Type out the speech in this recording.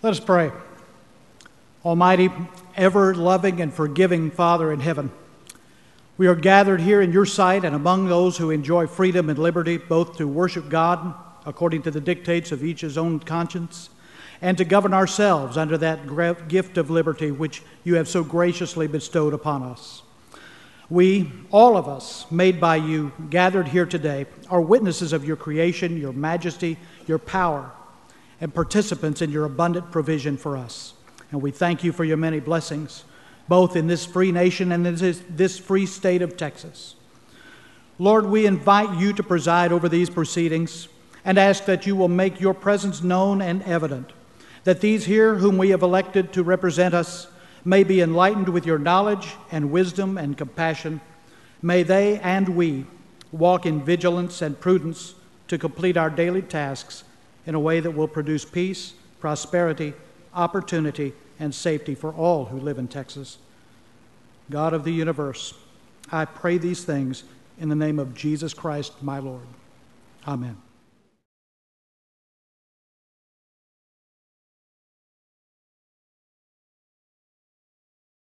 Let us pray. Almighty, ever-loving and forgiving Father in heaven, we are gathered here in your sight and among those who enjoy freedom and liberty, both to worship God according to the dictates of each his own conscience, and to govern ourselves under that gift of liberty which you have so graciously bestowed upon us. We, all of us, made by you, gathered here today, are witnesses of your creation, your majesty, your power, and participants in your abundant provision for us. And we thank you for your many blessings, both in this free nation and in this free state of Texas. Lord, we invite you to preside over these proceedings and ask that you will make your presence known and evident, that these here whom we have elected to represent us may be enlightened with your knowledge and wisdom and compassion. May they and we walk in vigilance and prudence to complete our daily tasks in a way that will produce peace, prosperity, opportunity, and safety for all who live in Texas. God of the universe, I pray these things in the name of Jesus Christ, my Lord. Amen.